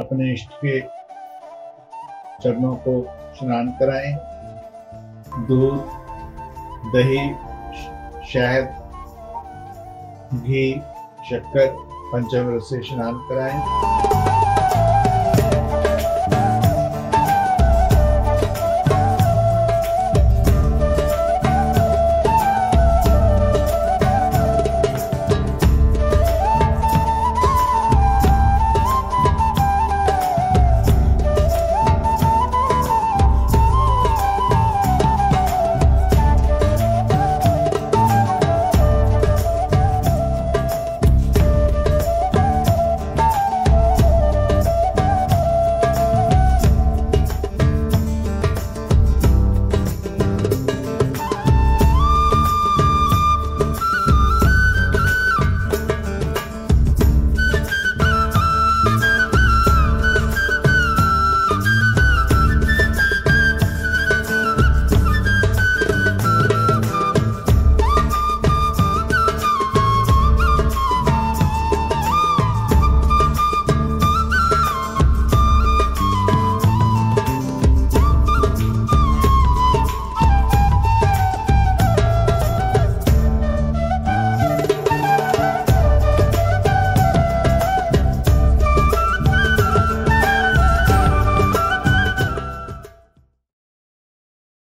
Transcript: अपने इष्ट के चरणों को स्नान कराएं। दूध, दही, शहद, घी, शक्कर पंचामृत से स्नान कराएं।